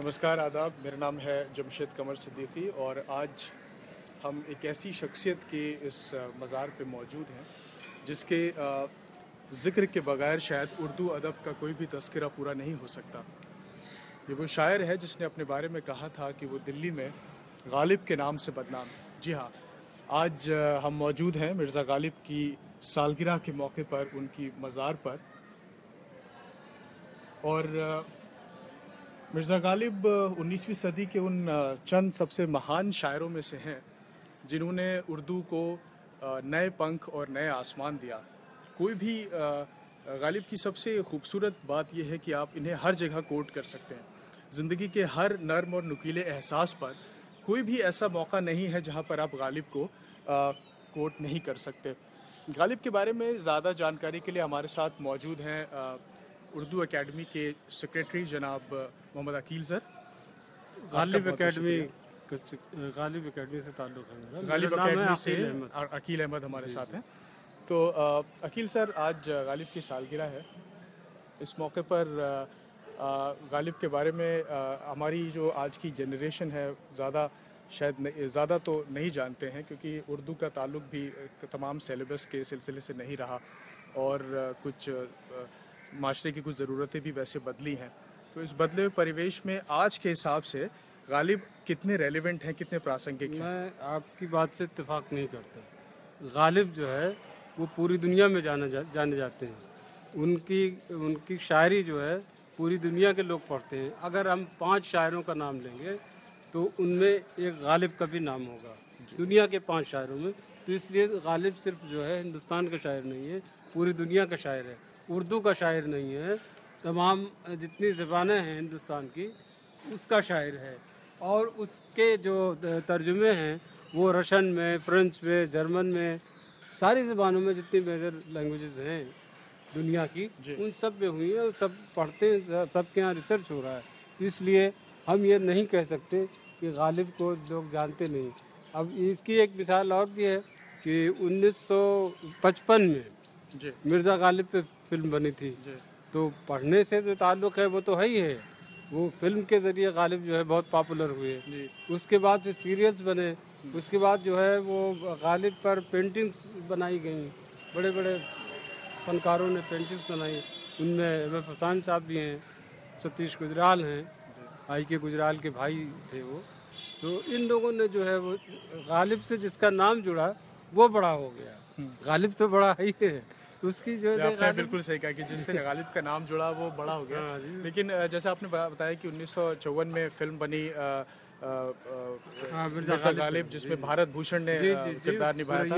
नमस्कार, आदाब। मेरा नाम है जमशेद कमर सिद्दीकी और आज हम एक ऐसी शख्सियत के इस मज़ार पे मौजूद हैं जिसके ज़िक्र के बग़ैर शायद उर्दू अदब का कोई भी तस्करा पूरा नहीं हो सकता। ये वो शायर है जिसने अपने बारे में कहा था कि वो दिल्ली में गालिब के नाम से बदनाम है। जी हाँ, आज हम मौजूद हैं मिर्ज़ा गालिब की सालगिरह के मौके पर, उनकी मज़ार पर। और मिर्ज़ा गालिब 19वीं सदी के उन चंद सबसे महान शायरों में से हैं जिन्होंने उर्दू को नए पंख और नए आसमान दिया। कोई भी गालिब की सबसे खूबसूरत बात यह है कि आप इन्हें हर जगह कोट कर सकते हैं। ज़िंदगी के हर नर्म और नुकीले एहसास पर कोई भी ऐसा मौका नहीं है जहां पर आप गालिब को कोट नहीं कर सकते। गालिब के बारे में ज़्यादा जानकारी के लिए हमारे साथ मौजूद हैं उर्दू एकेडमी के सेक्रेटरी जनाब मोहम्मद अकील सर। गालिब एकेडमी से ताल्लुक़ है। गालिब एकेडमी से अकील अहमद हमारे साथ हैं। तो अकील सर, आज गालिब की सालगिरह है। इस मौके पर गालिब के बारे में हमारी जो आज की जनरेशन है ज़्यादा तो नहीं जानते हैं, क्योंकि उर्दू का ताल्लुक़ भी तमाम सिलेबस के सिलसिले से नहीं रहा और कुछ माशरे की कुछ ज़रूरतें भी वैसे बदली हैं। तो इस बदले हुए परिवेश में आज के हिसाब से गालिब कितने रेलिवेंट हैं, कितने प्रासंगिक हैं? मैं आपकी बात से इत्तेफाक नहीं करता। गालिब जो है वो पूरी दुनिया में जाने जाते हैं। उनकी शायरी जो है पूरी दुनिया के लोग पढ़ते हैं। अगर हम 5 शायरों का नाम लेंगे तो उनमें एक गालिब का भी नाम होगा दुनिया के 5 शायरों में। तो इसलिए गालिब सिर्फ जो है हिंदुस्तान का शायर नहीं है, पूरी दुनिया का शायर है, उर्दू का शायर नहीं है, तमाम जितनी ज़बानें हैं हिंदुस्तान की उसका शायर है। और उसके जो तर्जुमे हैं वो रशन में, फ्रेंच में, जर्मन में, सारी ज़बानों में जितनी मेजर लैंग्वेजेस हैं दुनिया की उन सब में हुई है और सब पढ़ते हैं, सब के यहाँ रिसर्च हो रहा है। तो इसलिए हम ये नहीं कह सकते कि गालिब को लोग जानते नहीं। अब इसकी एक मिसाल और भी है कि 1955 में मिर्ज़ा गालिब पे फिल्म बनी थी। तो पढ़ने से जो ताल्लुक़ है वो तो है ही है, वो फिल्म के ज़रिए गालिब जो है बहुत पॉपुलर हुए। उसके बाद फिर सीरियल्स बने, उसके बाद जो है वो गालिब पर पेंटिंग्स बनाई गई, बड़े बड़े फनकारों ने पेंटिंग्स बनाई। उनमें इलाही बख्श साहब भी हैं, सतीश गुजराल हैं, I K गुजराल के भाई थे वो। तो इन लोगों ने जो है वो गालिब से जिसका नाम जुड़ा वो बड़ा हो गया। गालिब तो बड़ा ही है, उसकी जो है बिल्कुल सही कहा कि जिससे गालिब का नाम जुड़ा वो बड़ा हो गया। लेकिन जैसे आपने बताया कि 1954 में फिल्म बनी मिर्ज़ा गालिब, जिसमें भारत भूषण ने किरदार निभाया था,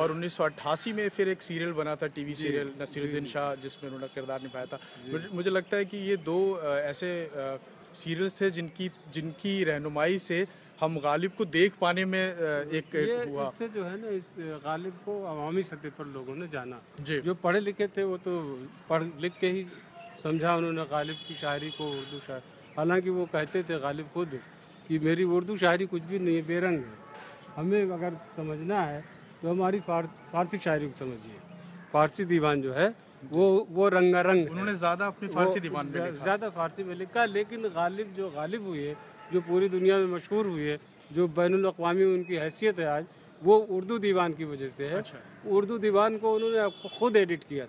और 1988 में फिर एक सीरियल बना था, टीवी सीरियल नसीरुद्दीन शाह, जिसमें उन्होंने किरदार निभाया था। मुझे लगता है कि ये 2 ऐसे सीरियल्स थे जिनकी रहनुमाई से हम गालिब को देख पाने में एक हुआ। इससे जो है ना, इस गालिब को अवामी सतह पर लोगों ने जाना। जो पढ़े लिखे थे वो तो पढ़ लिख के ही समझा उन्होंने गालिब की शायरी को, उर्दू शायरी। हालांकि वो कहते थे गालिब खुद कि मेरी उर्दू शायरी कुछ भी नहीं है, बेरंग है। हमें अगर समझना है तो हमारी फारसी शायरी को समझिए। फारसी दीवान जो है वो रंगारंग। उन्होंने ज़्यादा अपनी फारसी दीवान में लिखा। लेकिन गालिब जो गालिब हुए, जो पूरी दुनिया में मशहूर हुए, जो बैनुल अक़वामी उनकी हैसियत है आज, वो उर्दू दीवान की वजह से है। अच्छा। उर्दू दीवान को उन्होंने खुद एडिट किया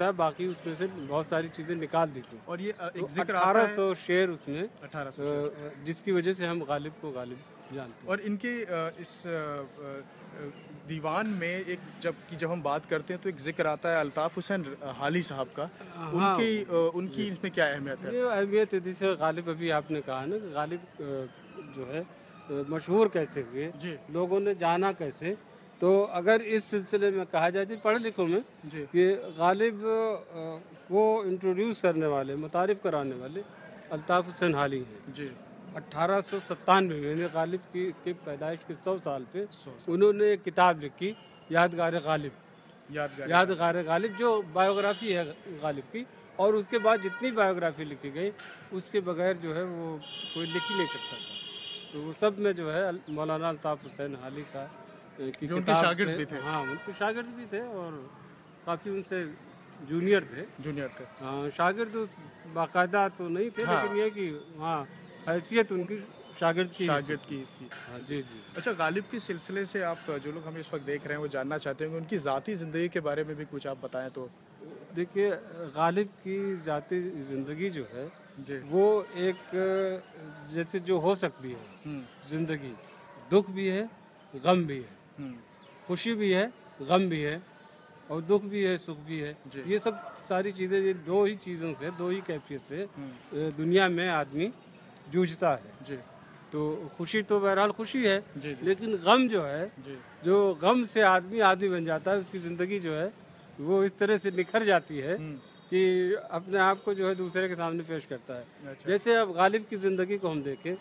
था। बाकी उसमें से बहुत सारी चीज़ें निकाल दी थी। और ये 1800 शेर उसमें 1800 जिसकी वजह से हम गालिब को गालिब जानते हैं। और इनके इस दीवान में एक जब हम बात करते हैं तो एक जिक्र आता है अल्ताफ हुसैन हाली साहब का। उनकी इसमें क्या अहमियत है? ये अहमियत है जैसे गालिब, अभी आपने कहा ना, गालिब जो है मशहूर कैसे हुए, लोगों ने जाना कैसे। तो अगर इस सिलसिले में कहा जाए पढ़े लिखों में कि गालिब को इंट्रोड्यूस करने वाले, मुतारिफ कराने वाले अल्ताफ हुसैन हाली हैं। जी 1897 में गालिब की पैदाइश के 100 साल पे उन्होंने एक किताब लिखी यादगार गालिब। यादगार गालिब जो बायोग्राफी है गालिब की, और उसके बाद जितनी बायोग्राफी लिखी गई उसके बगैर जो है वो कोई लिख ही नहीं सकता था। तो वो सब में जो है मौलाना अल्ताफ हुसैन हाली का उनके शागिर्द भी थे। हाँ, उनके शागिर्द भी थे और काफ़ी उनसे जूनियर थे। हाँ, शागिर्द बाकायदा तो नहीं थे। हाँ। लेकिन ये कि हाँ, हैसियत उनकी शागिर्द की थी। हाँ, जी जी। अच्छा, गालिब के सिलसिले से आप जो लोग हमें इस वक्त देख रहे हैं वो जानना चाहते होंगे, उनकी ज़ाती ज़िंदगी के बारे में भी कुछ आप बताएं तो। देखिए, गालिब की ज़ाती ज़िंदगी जो है वो एक जैसे जो हो सकती है ज़िंदगी, दुख भी है, गम भी है, खुशी भी है, गम भी है, और दुख भी है, सुख भी है। ये सब सारी चीज़ें, ये दो ही चीज़ों से, दो ही कैफियत से दुनिया में आदमी जूझता है। जी। तो खुशी तो बहरहाल खुशी है। जी, जी। लेकिन गम जो है, जो गम से आदमी बन जाता है, उसकी ज़िंदगी जो है वो इस तरह से निखर जाती है कि अपने आप को जो है दूसरे के सामने पेश करता है। अच्छा। जैसे अब गालिब की ज़िंदगी को हम देखें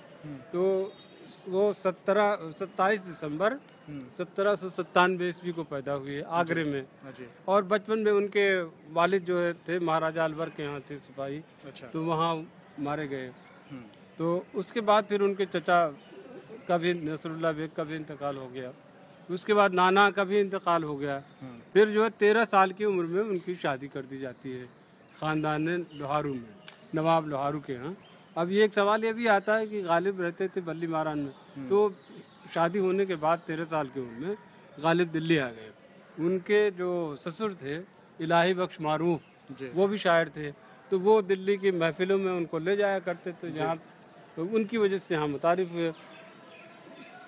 तो वो 17 दिसंबर 1797 ईस्वी को पैदा हुए आगरे में। और बचपन में उनके वालिद जो थे महाराजा अलवर के यहाँ थे सिपाही। अच्छा। तो वहाँ मारे गए। तो उसके बाद फिर उनके चचा का भी, नसरुल्ला बेग का भी इंतकाल हो गया। उसके बाद नाना का भी इंतकाल हो गया। फिर जो है 13 साल की उम्र में उनकी शादी कर दी जाती है ख़ानदान लोहारू में, नवाब लोहारू के यहाँ। अब ये एक सवाल ये भी आता है कि गालिब रहते थे बल्लीमारान में, तो शादी होने के बाद 13 साल की उम्र में गालिब दिल्ली आ गए। उनके जो ससुर थे इलाही बख्श मारूफ, वो भी शायर थे, तो वो दिल्ली की महफिलों में उनको ले जाया करते थे, जहाँ तो उनकी वजह से यहाँ मुतारिफ हुए।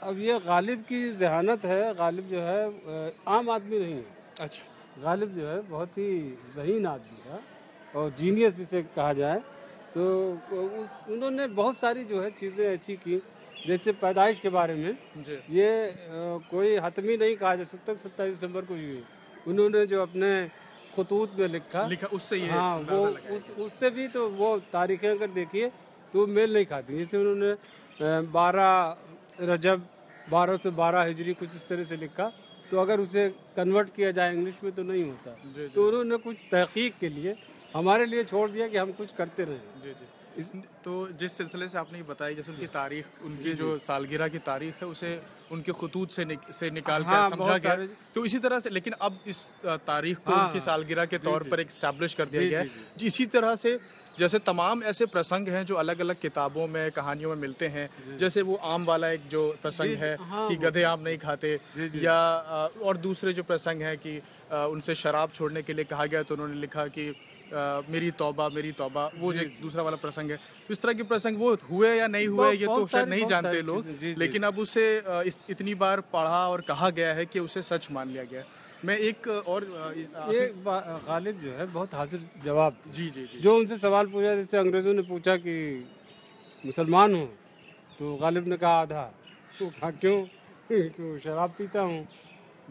अब ये गालिब की जहानत है, गालिब जो है आम आदमी नहीं है। अच्छा। गालिब जो है बहुत ही जहीन आदमी है और जीनियस जिसे कहा जाए। तो उन्होंने बहुत सारी जो है चीज़ें अच्छी की, जैसे पैदाइश के बारे में ये कोई हतमी नहीं कहा जा सकता, 27 दिसंबर को हुई। उन्होंने जो अपने खतूत में लिखा उससे ये, हाँ, वो उससे भी तो वो तारीखें अगर देखिए तो मेल नहीं खाती। जैसे उन्होंने 12 रजब 1212 हिजरी कुछ इस तरह से लिखा, तो अगर उसे कन्वर्ट किया जाए इंग्लिश में तो नहीं होता। तो उन्होंने कुछ तहकीक के लिए हमारे लिए छोड़ दिया कि हम कुछ करते रहे। जी जी। तो जिस सिलसिले से आपने ये बताया, जैसे उनकी तारीख, उनकी जो सालगिरह की तारीख है उसे उनके खतूत से निकाल कर समझा गया। तो इसी तरह से, लेकिन अब इस तारीख को उनकी सालगिरह के तौर पर एस्टैब्लिश कर दिया गया है। इसी तरह से जैसे तमाम ऐसे प्रसंग हैं जो अलग अलग किताबों में, कहानियों में मिलते हैं, जैसे वो आम वाला एक जो प्रसंग है कि गधे आम नहीं खाते, या और दूसरे जो प्रसंग हैं कि उनसे शराब छोड़ने के लिए कहा गया तो उन्होंने लिखा कि मेरी तौबा, वो जो दूसरा वाला प्रसंग है। इस तरह के प्रसंग वो हुए या नहीं हुए ये तो शायद नहीं जानते लोग, लेकिन अब उसे इतनी बार पढ़ा और कहा गया है कि उसे सच मान लिया गया। मैं एक और गालिब जो है बहुत हाजिर जवाब, जी जी जी, जो उनसे सवाल पूछा, जैसे अंग्रेज़ों ने पूछा कि मुसलमान हूँ, तो गालिब ने कहा आधा। तो क्यों? शराब पीता हूँ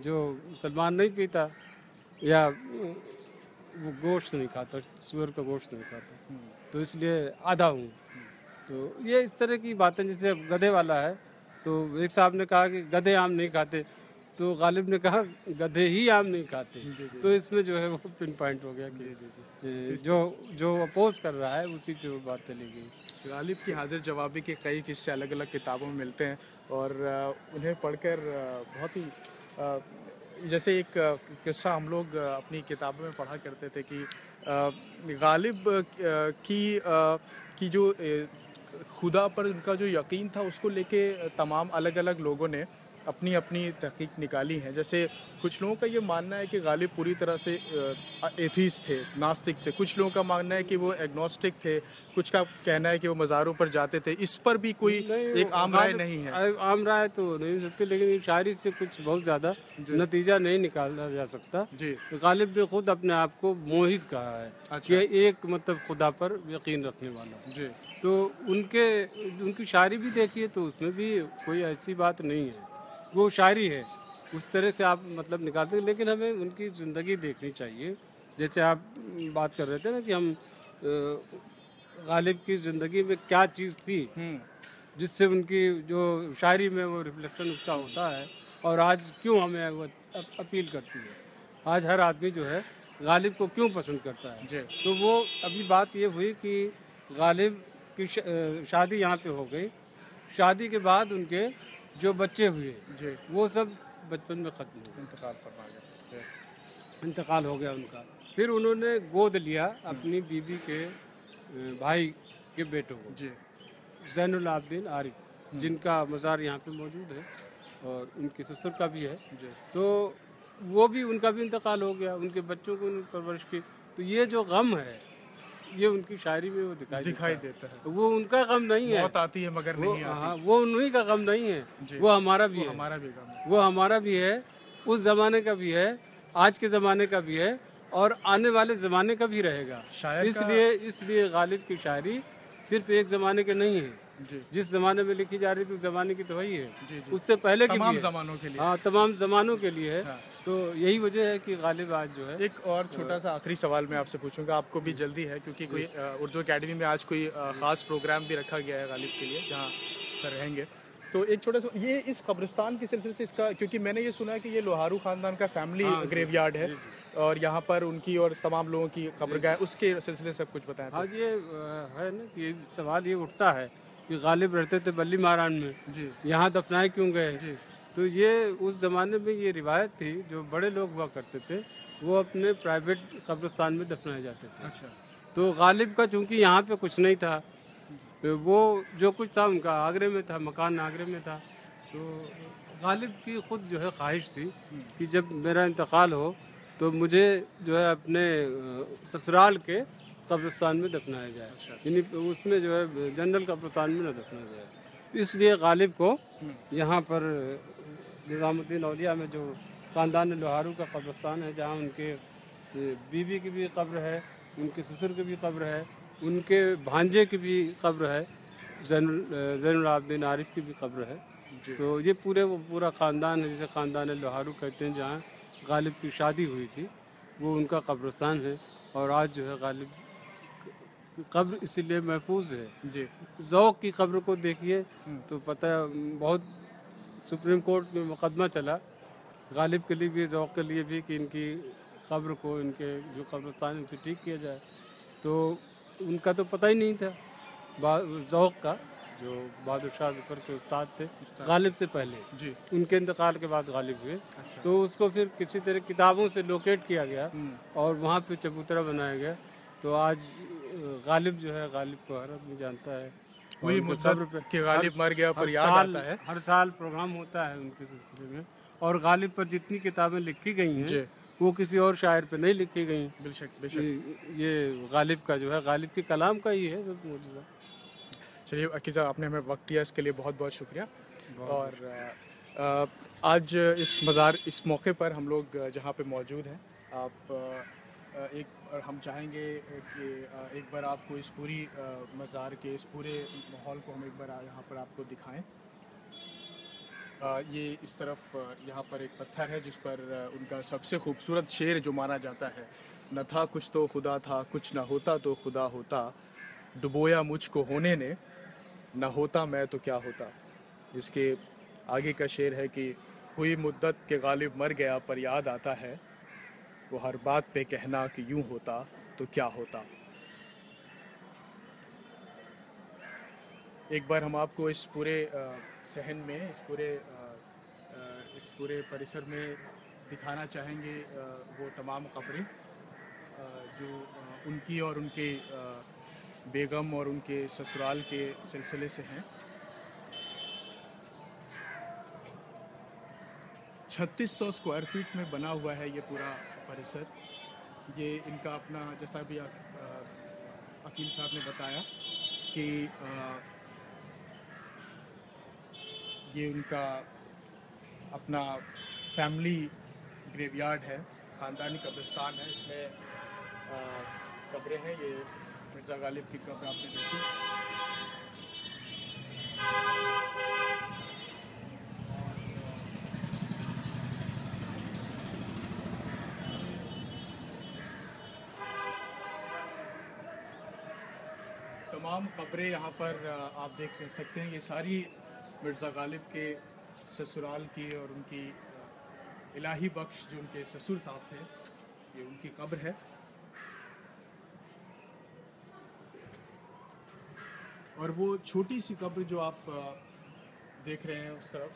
जो मुसलमान नहीं पीता, या वो गोश्त नहीं खाता, सूअर का गोश्त नहीं खाता, तो इसलिए आधा हूँ। तो ये इस तरह की बातें, जैसे गधे वाला है तो एक साहब ने कहा कि गधे आम नहीं खाते, तो गालिब ने कहा गधे ही आम नहीं खाते। जी जी। तो इसमें जो है वो पिन पॉइंट हो गया कि जी जी जी। जो अपोज कर रहा है उसी पे वो बात चली गई। गालिब की हाजिर जवाबी के कई किस्से अलग अलग किताबों में मिलते हैं और उन्हें पढ़कर बहुत ही, जैसे एक किस्सा हम लोग अपनी किताबों में पढ़ा करते थे कि गालिब की जो खुदा पर उनका जो यकीन था उसको लेके तमाम अलग अलग लोगों ने अपनी अपनी तहकीक निकाली है। जैसे कुछ लोगों का ये मानना है कि गालिब पूरी तरह से एथीस्ट थे, नास्तिक थे, कुछ लोगों का मानना है कि वो एग्नोस्टिक थे, कुछ का कहना है कि वो मज़ारों पर जाते थे। इस पर भी कोई एक आम राय नहीं है, आम राय तो नहीं सकती, लेकिन शायरी से कुछ बहुत ज़्यादा नतीजा नहीं निकाला जा सकता। गालिब ने खुद अपने आप को मोहित कहा है, ये एक मतलब खुदा पर यकीन रखने वाला जी, तो उनकी शायरी भी देखिए तो उसमें भी कोई ऐसी बात नहीं है, वो शायरी है उस तरह से आप मतलब निकालते हैं। लेकिन हमें उनकी ज़िंदगी देखनी चाहिए, जैसे आप बात कर रहे थे ना कि हम गालिब की ज़िंदगी में क्या चीज़ थी जिससे उनकी जो शायरी में वो रिफ्लेक्शन उसका होता है, और आज क्यों हमें वो अपील करती है, आज हर आदमी जो है गालिब को क्यों पसंद करता है। तो वो अभी बात ये हुई कि गालिब की शादी यहाँ पे हो गई, शादी के बाद उनके जो बच्चे हुए वो सब बचपन में ख़त्म हो गए, इंतकाल हो गया उनका। फिर उन्होंने गोद लिया अपनी बीबी के भाई के बेटों को, जैनुल आबिदीन आरिफ, जिनका मज़ार यहाँ पे मौजूद है और उनके ससुर का भी है, तो वो भी उनका भी इंतकाल हो गया, उनके बच्चों को उन्होंने परवरिश की। तो ये जो गम है ये उनकी शायरी में वो दिखाई देता है। वो उनका गम नहीं है, बहुत आती है मगर नहीं आती। हाँ, वो उन्हीं का गम नहीं है, वो हमारा भी है, वो हमारा भी है, उस जमाने का भी है, आज के जमाने का भी है, और आने वाले जमाने का भी रहेगा। इसलिए गालिब की शायरी सिर्फ एक जमाने के नहीं है, जिस जमाने में लिखी जा रही थी उस जमाने की तो वही है, उससे पहले की तमाम जमानों के लिए, हाँ तमाम जमानों के लिए है। तो यही वजह है कि गालिब आज जो है। एक और छोटा सा आखिरी सवाल मैं आपसे पूछूंगा, आपको भी जल्दी है क्योंकि कोई उर्दू एकेडमी में आज कोई ख़ास प्रोग्राम भी रखा गया है गालिब के लिए जहाँ सर रहेंगे, तो एक छोटा सा ये इस कब्रिस्तान के सिलसिले से इसका, क्योंकि मैंने ये सुना है कि ये लोहारू ख़ानदान का फैमिली ग्रेवयार्ड है और यहाँ पर उनकी और तमाम लोगों की कब्रगाह है, उसके सिलसिले से सब कुछ बताया। हाँ ये है ना कि सवाल ये उठता है कि गालिब रहते थे बल्लीमारान में, यहाँ दफनाए क्यों गए? तो ये उस ज़माने में ये रिवायत थी, जो बड़े लोग हुआ करते थे वो अपने प्राइवेट कब्रिस्तान में दफनाए जाते थे। अच्छा। तो गालिब का चूँकि यहाँ पे कुछ नहीं था, वो जो कुछ था उनका आगरे में था, मकान आगरे में था। तो गालिब की खुद जो है ख्वाहिश थी कि जब मेरा इंतकाल हो तो मुझे जो है अपने ससुराल के कब्रिस्तान में दफनाया जाए। अच्छा। यानी उसमें जो है जनरल कब्रिस्तान में न दफनाया जाए, इसलिए गालिब को यहाँ पर निज़ामुद्दीन औलिया में जो ख़ानदान लोहारू का कब्रिस्तान है, जहाँ उनके बीवी की भी कब्र है, उनके ससुर की भी कब्र है, उनके भांजे की भी कब्र है, जैनुल आबिदीन आरिफ की भी कब्र है। तो ये पूरा ख़ानदान है, जिसे ख़ानदान लोहारू कहते हैं, जहाँ गालिब की शादी हुई थी, वो उनका कब्रिस्तान है। और आज जो है गालिब कब्र इसीलिए महफूज है। जी। ज़ौक़ की कब्र को देखिए तो पता है, बहुत सुप्रीम कोर्ट में मुकदमा चला गालिब के लिए भी, ज़ौक़ के लिए भी, कि इनकी कब्र को, इनके जो कब्रिस्तान है उनसे ठीक किया जाए। तो उनका तो पता ही नहीं था, ज़ौक़ का जो बहादुर शाह ज़फर के उस्ताद थे गालिब से पहले जी, उनके इंतकाल के बाद गालिब हुए। अच्छा। तो उसको फिर किसी तरह किताबों से लोकेट किया गया और वहाँ पे चबूतरा बनाया गया। तो आज गालिब जो है, गालिब को हर आदमी जानता है, वही मुद्दा कि गालिब मर गया पर याद आता है। हर साल प्रोग्राम होता है उनके सिलसिले में, और गालिब पर जितनी किताबें लिखी गई हैं वो किसी और शायर पे नहीं लिखी गई। बेशक ये गालिब का जो है, गालिब के कलाम का ही है सब मुआजजा। चलिए अकील साहब, आपने हमें वक्त दिया, इसके लिए बहुत बहुत शुक्रिया। और आज इस मज़ार इस मौके पर हम लोग जहाँ पे मौजूद हैं, आप एक हम चाहेंगे कि एक बार आपको इस पूरी मज़ार के इस पूरे माहौल को हम एक बार यहाँ पर आपको दिखाएं। ये इस तरफ यहाँ पर एक पत्थर है जिस पर उनका सबसे खूबसूरत शेर जो माना जाता है, न था कुछ तो खुदा था, कुछ ना होता तो खुदा होता, डुबोया मुझको होने ने, ना होता मैं तो क्या होता। इसके आगे का शेर है कि हुई मुद्दत के गालिब मर गया पर याद आता है, वो हर बात पे कहना कि यूं होता तो क्या होता। एक बार हम आपको इस पूरे सहन में, इस पूरे परिसर में दिखाना चाहेंगे वो तमाम कब्रें जो उनकी और उनके बेगम और उनके ससुराल के सिलसिले से हैं। 3600 स्क्वायर फीट में बना हुआ है ये पूरा परिसर। ये इनका अपना, जैसा भी अकील साहब ने बताया कि ये उनका अपना फैमिली ग्रेवयार्ड है, ख़ानदानी कब्रिस्तान है। इसमें कब्रें हैं, ये मिर्ज़ा गालिब की कब्र आपने देखी। तमाम कब्रें यहाँ पर आप देख सकते हैं। ये सारी मिर्ज़ा गालिब के ससुराल की और उनकी इलाही बख्श जो उनके ससुर साहब थे, ये उनकी कब्र है। और वो छोटी सी कब्र जो आप देख रहे हैं उस तरफ,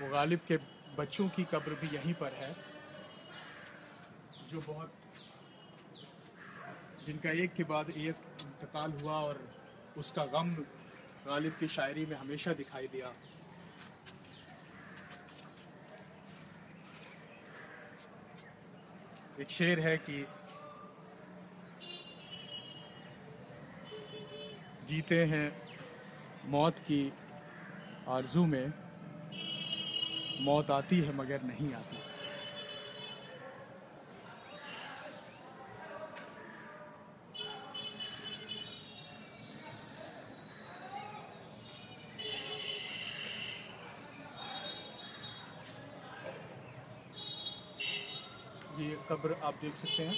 वो गालिब के बच्चों की कब्र भी यहीं पर है, जो बहुत जिनका एक के बाद एक इंतकाल हुआ और उसका गम गालिब की शायरी में हमेशा दिखाई दिया। एक शेर है कि जीते हैं मौत की आरजू में, मौत आती है मगर नहीं आती। ये कब्र आप देख सकते हैं।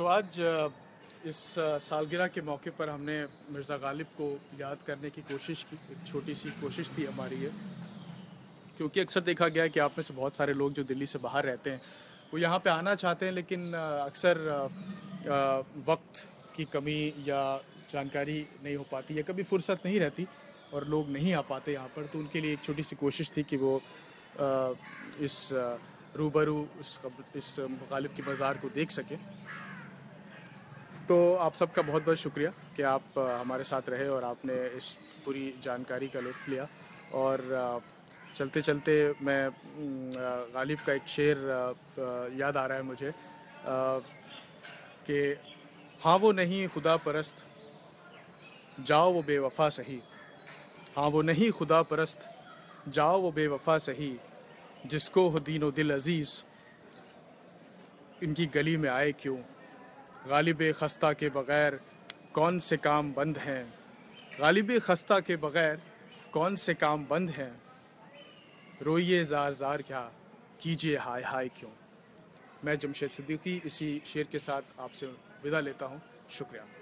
तो आज इस सालगिरह के मौके पर हमने मिर्ज़ा गालिब को याद करने की कोशिश की, एक छोटी सी कोशिश थी हमारी ये, क्योंकि अक्सर देखा गया है कि आप में से बहुत सारे लोग जो दिल्ली से बाहर रहते हैं वो यहाँ पे आना चाहते हैं, लेकिन अक्सर वक्त की कमी या जानकारी नहीं हो पाती या कभी फुर्सत नहीं रहती और लोग नहीं आ पाते यहाँ पर। तो उनके लिए एक छोटी सी कोशिश थी कि वो इस रूबरू इस गालिब की बाज़ार को देख सकें। तो आप सबका बहुत बहुत शुक्रिया कि आप हमारे साथ रहे और आपने इस पूरी जानकारी का लुत्फ़ लिया। और चलते चलते मैं गालिब का एक शेर याद आ रहा है मुझे कि हाँ वो नहीं खुदा परस्त जाओ वो बेवफा सही, हाँ वो नहीं खुदा परस्त जाओ वो बेवफा सही, जिसको हो दीनो दिल अज़ीज़ इनकी गली में आए क्यों, गालिब ख़स्ता के बग़ैर कौन से काम बंद हैं, गालिब ख़स्ता के बग़ैर कौन से काम बंद हैं, रोइए ज़ार ज़ार क्या कीजिए हाय हाय क्यों। मैं जमशेद सिद्दीकी इसी शेर के साथ आपसे विदा लेता हूँ। शुक्रिया।